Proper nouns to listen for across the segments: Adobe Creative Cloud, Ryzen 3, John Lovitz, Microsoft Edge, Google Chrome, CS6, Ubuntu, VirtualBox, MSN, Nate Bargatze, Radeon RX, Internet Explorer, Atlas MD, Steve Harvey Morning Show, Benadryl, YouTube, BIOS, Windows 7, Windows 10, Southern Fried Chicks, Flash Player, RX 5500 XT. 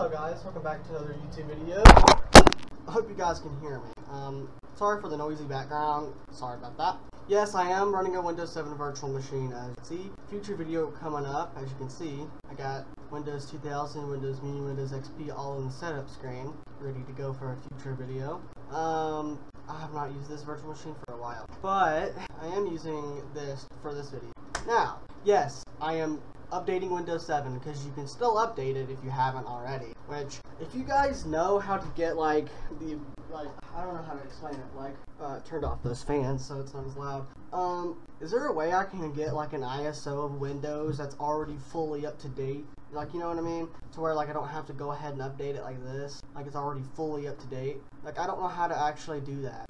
Hello guys, welcome back to another YouTube video. I hope you guys can hear me. Sorry for the noisy background, sorry about that. Yes, I am running a Windows 7 virtual machine, as you can see. Future video coming up, as you can see. I got Windows 2000, Windows Mini, Windows XP all in the setup screen, ready to go for a future video. I have not used this virtual machine for a while, but I am using this for this video. Now, yes, I am updating Windows 7 because you can still update it if you haven't already. Which, if you guys know how to get I don't know how to explain it. Turned off those fans so it's not as loud. Is there a way I can get an ISO of Windows that's already fully up to date? You know what I mean? To where I don't have to go ahead and update it like this. It's already fully up to date. I don't know how to actually do that.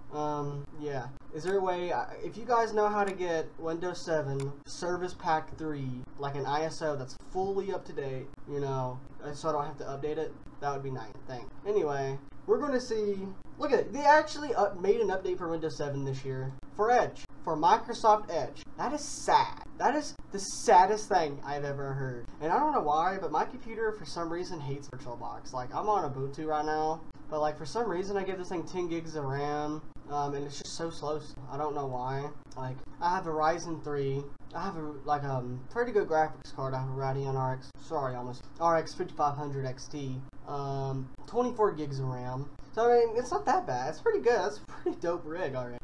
Yeah. Is there a way, if you guys know how to get Windows 7 Service Pack 3, an ISO that's fully up to date, so I don't have to update it, that would be nice. Thanks. Anyway, we're going to see, look at it, they actually made an update for Windows 7 this year for Edge, for Microsoft Edge. That is sad. That is the saddest thing I've ever heard. And I don't know why, but my computer for some reason hates VirtualBox. I'm on Ubuntu right now, but for some reason I give this thing 10 gigs of RAM, and it's just so slow. I don't know why. I have a Ryzen 3. I have a, pretty good graphics card. I have a Radeon RX, RX 5500 XT, 24 gigs of RAM. So, it's not that bad. It's pretty good. That's a pretty dope rig already.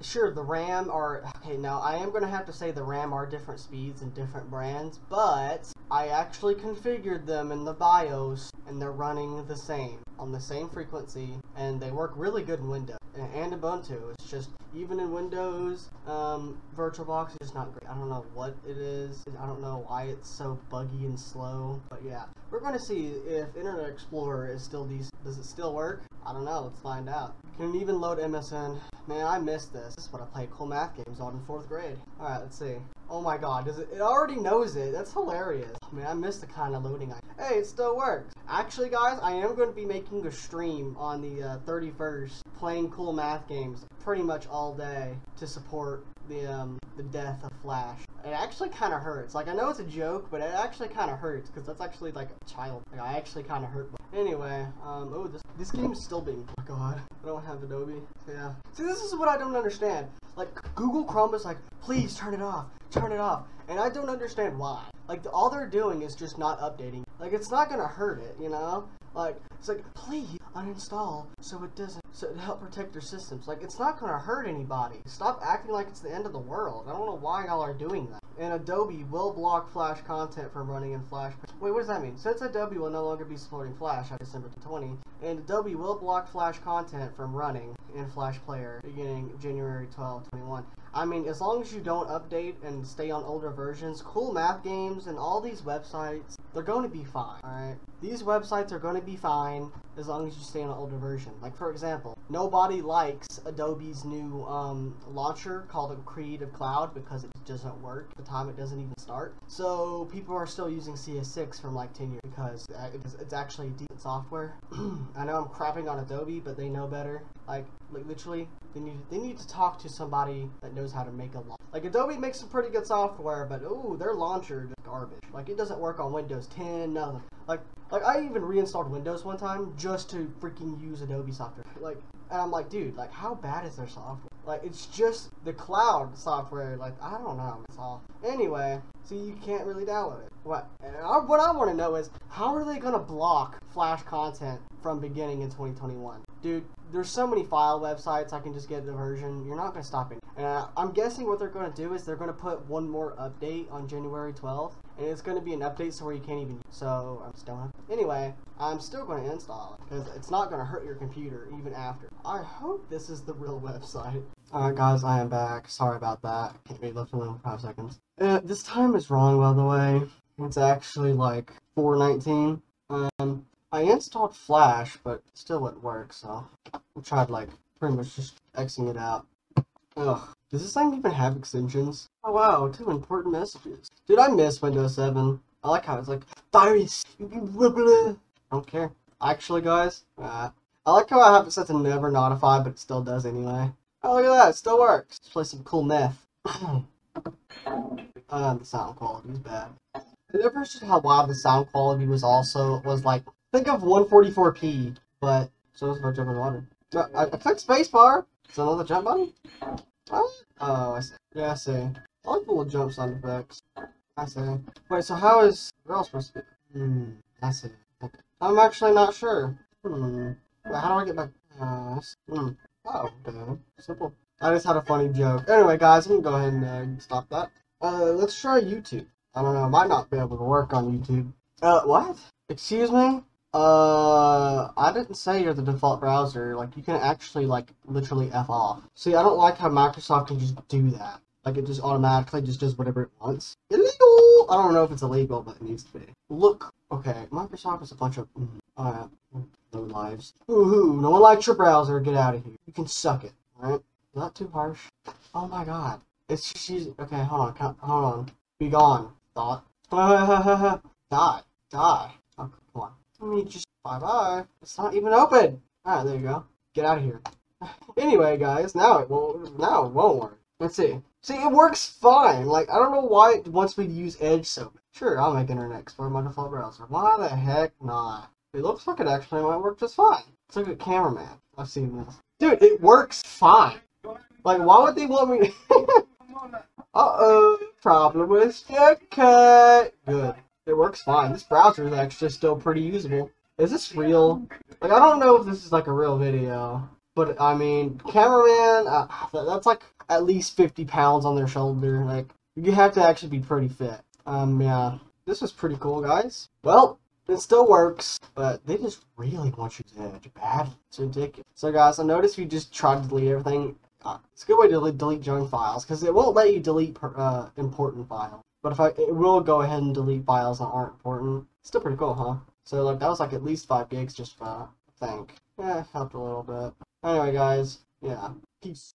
Sure, the RAM are... Okay, now, I am going to have to say the RAM are different speeds and different brands, but I actually configured them in the BIOS, and they're running the same, on the same frequency, and they work really good in Windows, and Ubuntu. It's just, even in Windows, VirtualBox is just not great. I don't know what it is, and I don't know why it's so buggy and slow, but yeah. We're going to see if Internet Explorer is still decent. Does it still work? I don't know, let's find out. Can it even load MSN? Man, I miss this. This is what I played cool math games on in 4th grade. Alright, let's see. Oh my god, does it already knows it. That's hilarious. Man, I miss the kind of loading Hey, it still works. Actually, guys, I am going to be making a stream on the 31st playing cool math games pretty much all day to support the death of Flash. It actually kind of hurts. I know it's a joke, but it actually kind of hurts because that's actually a child. I actually kind of hurt. Anyway, oh, this game is still being, oh god, I don't have Adobe. Yeah. See, this is what I don't understand. Google Chrome is please turn it off, turn it off. And I don't understand why. All they're doing is just not updating. It's not gonna hurt it, you know? It's please uninstall so it doesn't, so it help protect your systems. It's not gonna hurt anybody. Stop acting like it's the end of the world. I don't know why y'all are doing that. And Adobe will block Flash content from running in Flash. Wait, what does that mean? Since Adobe will no longer be supporting Flash on December 20, and Adobe will block Flash content from running in Flash Player beginning January 12, 21. I mean, as long as you don't update and stay on older versions, cool math games and all these websites, they're going to be fine, alright? These websites are going to be fine as long as you stay on an older version. For example, nobody likes Adobe's new launcher called Creative Cloud because it doesn't work at the time. It doesn't even start. So people are still using CS6 from 10 years because it's actually decent software. I know I'm crapping on Adobe, but they know better. Literally, they need to talk to somebody that knows how to make a launcher. Adobe makes some pretty good software, but ooh, their launcher is garbage. It doesn't work on Windows 10, nothing. I even reinstalled Windows one time just to freaking use Adobe software. And I'm dude, how bad is their software? It's just the cloud software. I don't know. It's all. Anyway, so you can't really download it. What I want to know is, how are they going to block Flash content from beginning in 2021? Dude, there's so many file websites I can just get the version. You're not going to stop it. And I'm guessing what they're going to do is they're going to put one more update on January 12th. And it's going to be an update so where you can't even use it. So, I'm just don't have it. Anyway, I'm still going to install it. Because it's not going to hurt your computer even after. I hope this is the real website. Alright guys, I am back. Sorry about that. Can't be left alone for 5 seconds. This time is wrong, by the way. It's actually 4:19. I installed Flash, but still wouldn't work, so I tried pretty much just Xing it out. Ugh. Does this thing even have extensions? Oh wow, 2 important messages. Dude, I miss Windows 7. I like how it's virus! I don't care. Actually guys, I like how I have it set to never notify, but it still does anyway. Oh look at that, it still works. Let's play some cool meth. The sound quality is bad. Did you ever see how loud the sound quality was also? It was Think of 144p, but so there's no jump button. I click spacebar. Is that another jump button? What? Oh, I see. Yeah, I see. I like the little jump sound effects. I see. Wait, so how is what else supposed to be? I see. Okay. I'm actually not sure. Wait, how do I get back? Oh, damn. Simple. I just had a funny joke. Anyway, guys, I'm gonna go ahead and stop that. Let's try YouTube. I don't know. I might not be able to work on YouTube. What? Excuse me? I didn't say you're the default browser. Like, you can actually, like, literally F off. See, I don't like how Microsoft can just do that. Like, it just automatically just does whatever it wants. Illegal! I don't know if it's illegal, but it needs to be. Look. Okay, Microsoft is a bunch of... Alright. No lives. Woohoo! No one likes your browser. Get out of here. You can suck it. Alright? Not too harsh. Oh my god. It's just using... Okay, hold on. Hold on. Be gone. Thought. Die. Die. Oh, come on. I mean, just bye-bye. It's not even open. Alright, there you go. Get out of here. Anyway, guys, now it won't work. Let's see. See, it works fine. Like, I don't know why it wants me to use Edge so much. Sure, I'll make Internet Explorer my default browser. Why the heck not? It looks like it actually might work just fine. It's like a cameraman. I've seen this. Dude, it works fine. Like, why would they want me to... Uh-oh. Problem with stick cut. Good. It works fine. This browser is actually still pretty usable. Is this real? Like, I don't know if this is, like, a real video. But, I mean, cameraman, that's, like, at least 50 pounds on their shoulder. Like, you have to actually be pretty fit. Yeah. This was pretty cool, guys. Well, it still works. But they just really want you to edge bad. It's ridiculous. So, guys, I noticed you just tried to delete everything. It's a good way to delete junk files, because it won't let you delete important files. But it will go ahead and delete files that aren't important. It's still pretty cool, huh? So, like, that was, like, at least 5 gigs just for, I think. Yeah, helped a little bit. Anyway, guys, yeah. Peace.